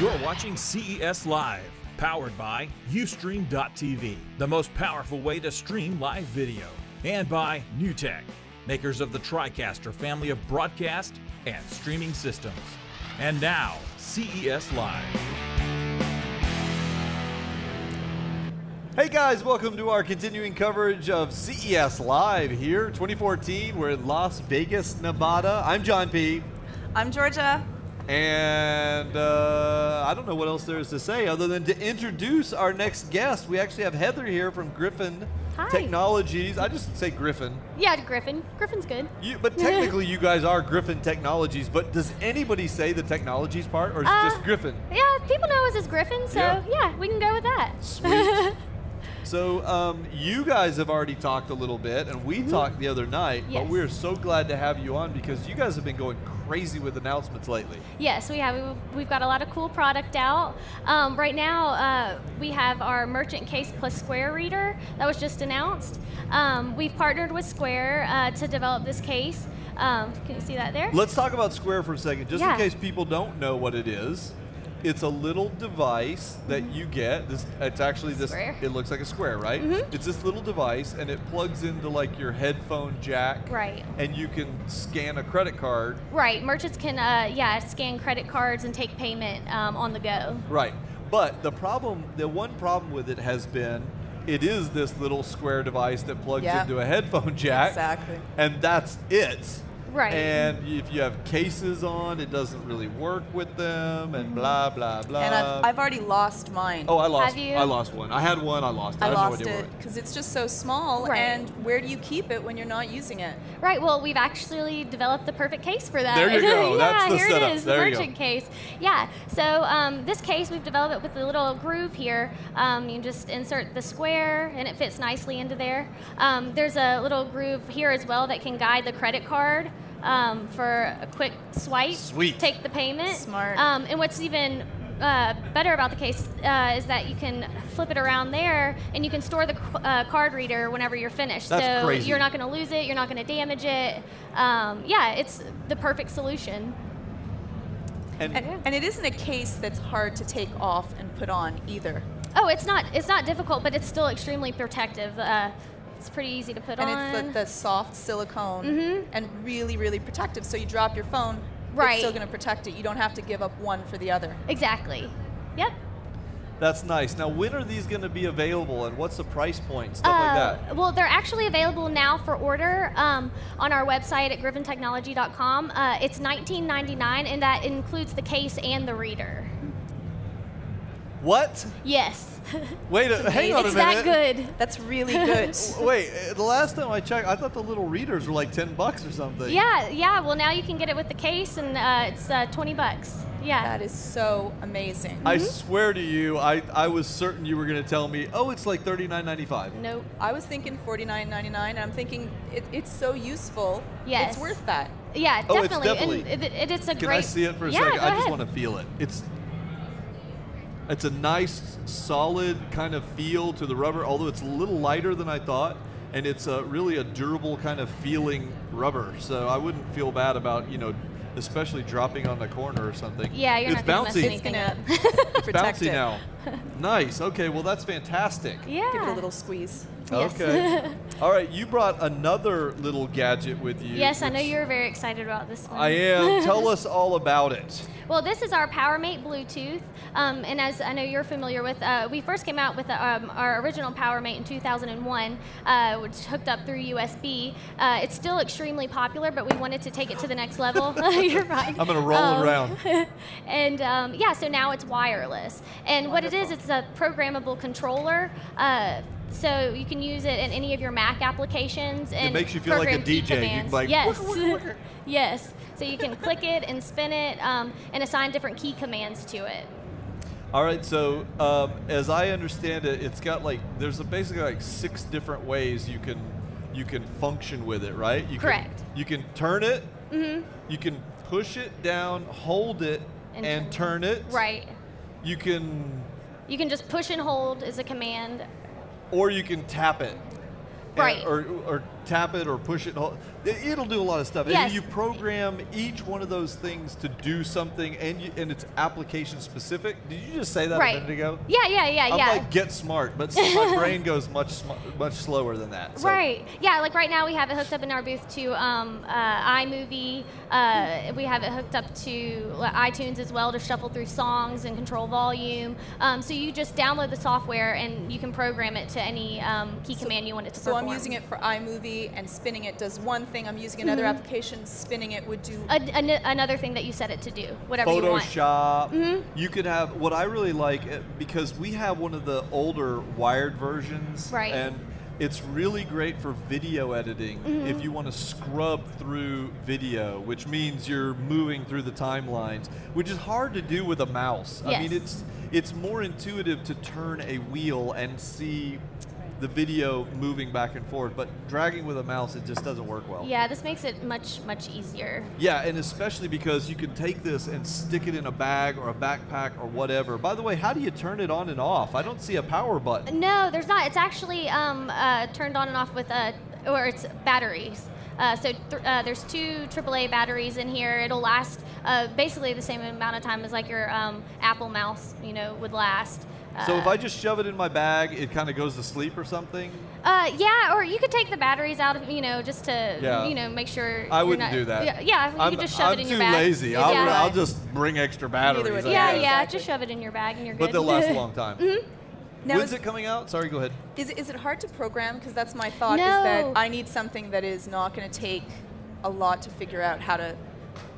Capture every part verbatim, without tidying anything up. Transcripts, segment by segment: You're watching C E S Live, powered by Ustream dot T V, the most powerful way to stream live video, and by NewTek, makers of the TriCaster family of broadcast and streaming systems. And now, C E S Live. Hey guys, welcome to our continuing coverage of C E S Live here, twenty fourteen. We're in Las Vegas, Nevada. I'm John P. I'm Georgia. And uh, I don't know what else there is to say other than to introduce our next guest. We actually have Heather here from Griffin Technologies. I just say Griffin. Yeah, Griffin. Griffin's good. You, but technically you guys are Griffin Technologies, but does anybody say the technologies part, or is uh, it just Griffin? Yeah, people know us as Griffin, so yeah, yeah we can go with that. Sweet. So um, you guys have already talked a little bit, and we mm-hmm. talked the other night, yes. but we're so glad to have you on because you guys have been going crazy with announcements lately. Yes, we have. We've got a lot of cool product out. Um, right now, uh, we have our Merchant Case Plus Square Reader that was just announced. Um, we've partnered with Square uh, to develop this case. Um, can you see that there? Let's talk about Square for a second, just yeah. in case people don't know what it is. It's a little device that you get. This, it's actually this, square. It looks like a square, right? Mm-hmm. It's this little device and it plugs into like your headphone jack. Right. And you can scan a credit card. Right, merchants can uh, yeah, scan credit cards and take payment um, on the go. Right, but the problem, the one problem with it has been, it is this little square device that plugs yep. into a headphone jack. Exactly. And that's it. Right. And if you have cases on, it doesn't really work with them, and blah, blah, blah. And I've, I've already lost mine. Oh, I lost, have you? I lost one. I had one, I lost it. I, I lost no it, because it's just so small, right. and where do you keep it when you're not using it? Right, well, we've actually developed the perfect case for that. There you go, yeah, that's the here setup. It is, there the merchant case. Yeah, so um, this case, we've developed it with a little groove here. Um, you just insert the square, and it fits nicely into there. Um, there's a little groove here as well that can guide the credit card. Um, for a quick swipe, Sweet. take the payment. Smart. Um, and what's even uh, better about the case uh, is that you can flip it around there, and you can store the uh, card reader whenever you're finished. That's so crazy. You're not going to lose it. You're not going to damage it. Um, yeah, it's the perfect solution. And, and, and it isn't a case that's hard to take off and put on either. Oh, it's not. It's not difficult, but it's still extremely protective. Uh, It's pretty easy to put and on. And it's the, the soft silicone mm-hmm. and really, really protective. So you drop your phone, right. it's still going to protect it. You don't have to give up one for the other. Exactly. Yep. That's nice. Now, when are these going to be available, and what's the price point, stuff uh, like that? Well, they're actually available now for order um, on our website at Griven Technology dot com. Uh, it's nineteen ninety-nine, and that includes the case and the reader. What? Yes. Wait, a, hang on a minute. It's that good. That's really good. Wait, the last time I checked, I thought the little readers were like ten bucks or something. Yeah, yeah. Well, now you can get it with the case, and uh, it's uh, twenty bucks. Yeah. That is so amazing. Mm-hmm. I swear to you, I, I was certain you were going to tell me, oh, it's like thirty-nine ninety-five. Nope. I was thinking forty-nine ninety-nine, and I'm thinking it, it's so useful. Yes. It's worth that. Yeah, definitely. Oh, it's definitely. And it, it, it's a can great. Can I see it for a yeah, second? Go I just ahead. want to feel it. It's. It's a nice, solid kind of feel to the rubber, although it's a little lighter than I thought, and it's a, really a durable kind of feeling rubber. So I wouldn't feel bad about, you know, especially dropping on the corner or something. Yeah, you're it's not bouncy. It's gonna it's bouncy it. now. Nice. Okay, well that's fantastic. Yeah. Give it a little squeeze. Okay. Yes. All right, you brought another little gadget with you. Yes, I know you're very excited about this one. I am. Tell us all about it. Well, this is our PowerMate Bluetooth, um, and as I know you're familiar with, uh, we first came out with um, our original PowerMate in two thousand one, uh, which hooked up through U S B. Uh, it's still extremely popular, but we wanted to take it to the next level. You're fine. I'm going to roll um, around. And um, yeah, so now it's wireless. And Wonderful. what it is, it's a programmable controller. Uh, So you can use it in any of your Mac applications. And it makes you feel like a D J. You can like, yes. Wooker, wooker. Yes. So you can click it and spin it um, and assign different key commands to it. All right. So um, as I understand it, it's got like there's a basically like six different ways you can you can function with it, right? You Correct. Can, you can turn it. Mm-hmm. You can push it down, hold it, and, and turn it. Right. You can. You can just push and hold is a command. Or you can tap it, right? And, or, or tap it or push it. It'll do a lot of stuff. Yes. And you program each one of those things to do something, and you, and it's application specific. Did you just say that right. a minute ago? Yeah, yeah, yeah, I'm yeah. I'm like, get smart, but my brain goes much much slower than that. So. Right. Yeah, like right now we have it hooked up in our booth to um, uh, iMovie. Uh, we have it hooked up to iTunes as well to shuffle through songs and control volume. Um, so you just download the software and you can program it to any um, key so, command you want it to so perform. So I'm using it for iMovie, and spinning it does one thing. I'm using another mm-hmm. application, spinning it would do... An, an, another thing that you set it to do, whatever Photoshop, you want. Photoshop. Mm-hmm. You could have, what I really like, because we have one of the older wired versions. Right. And it's really great for video editing mm-hmm. if you want to scrub through video, which means you're moving through the timelines, which is hard to do with a mouse. Yes. I mean, it's it's more intuitive to turn a wheel and see the video moving back and forth, but dragging with a mouse, it just doesn't work well. Yeah, this makes it much, much easier. Yeah, and especially because you can take this and stick it in a bag or a backpack or whatever. By the way, how do you turn it on and off? I don't see a power button. No, there's not. It's actually um, uh, turned on and off with, a, or it's batteries. Uh, so th uh, there's two triple A batteries in here. It'll last uh, basically the same amount of time as like your um, Apple mouse, you know, would last. So if I just shove it in my bag, it kind of goes to sleep or something? Uh, yeah, or you could take the batteries out of, you know, just to, yeah. you know, make sure. I wouldn't do that. Yeah, you I'm, could just shove I'm it in your bag. I'm too lazy. I'll, yeah. I'll just bring extra batteries. Yeah, yeah, just shove it in your bag and you're good. But they'll last a long time. Mm-hmm. Now When's it coming out? Sorry, go ahead. Is, is it hard to program? Because that's my thought, no. is that I need something that is not going to take a lot to figure out how to.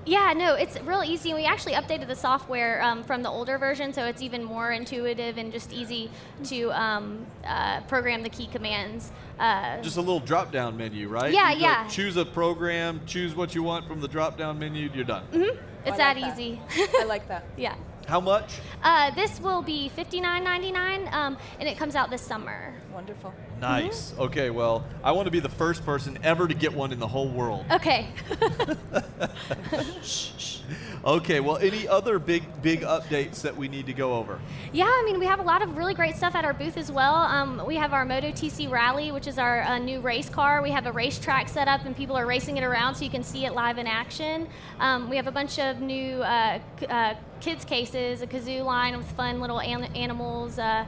Yeah, no, it's real easy. We actually updated the software um, from the older version, so it's even more intuitive and just easy to um, uh, program the key commands. Uh, just a little drop-down menu, right? Yeah, yeah. Choose a program, choose what you want from the drop-down menu, you're done. Mm-hmm. It's that easy. I like that. Yeah. How much? Uh, this will be fifty-nine ninety-nine, um, and it comes out this summer. Wonderful. Nice. Mm-hmm. Okay, well, I want to be the first person ever to get one in the whole world. Okay. Okay, well, any other big, big updates that we need to go over? Yeah, I mean, we have a lot of really great stuff at our booth as well. Um, we have our Moto T C Rally, which is our uh, new race car. We have a racetrack set up, and people are racing it around so you can see it live in action. Um, we have a bunch of new uh, uh, kids' cases, a kazoo line with fun little an animals. Uh,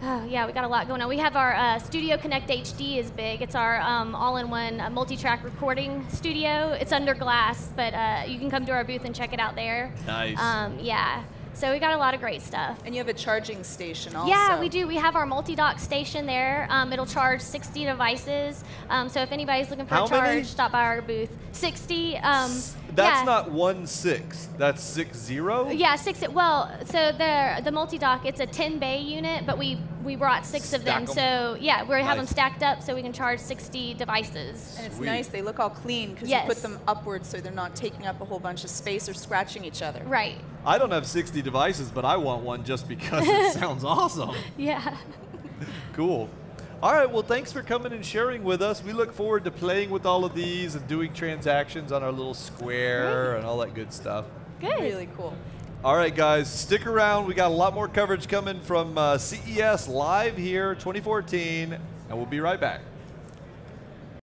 oh, yeah, we got a lot going on. We have our uh, Studio Connect H D is big. It's our um, all-in-one uh, multi-track recording studio. It's under glass, but uh, you can come to our booth and check it out there. Nice. Um, yeah. So we got a lot of great stuff. And you have a charging station also. Yeah, we do. We have our multi-dock station there. Um, it'll charge sixty devices. Um, so if anybody's looking for How a charge, many? stop by our booth. sixty. Um, S that's yeah. not one six. That's six zero? Yeah, six. Well, so the, the multi-dock, it's a ten bay unit, but we, we brought six Stack of them. them. So yeah, we nice. have them stacked up so we can charge sixty devices. Sweet. And it's nice. They look all clean because yes. you put them upwards so they're not taking up a whole bunch of space or scratching each other. Right. I don't have sixty devices, but I want one just because it sounds awesome. Yeah. Cool. All right, well, thanks for coming and sharing with us. We look forward to playing with all of these and doing transactions on our little Square Great. and all that good stuff. Good. Really cool. All right, guys, stick around. We got a lot more coverage coming from uh, C E S Live here twenty fourteen, and we'll be right back.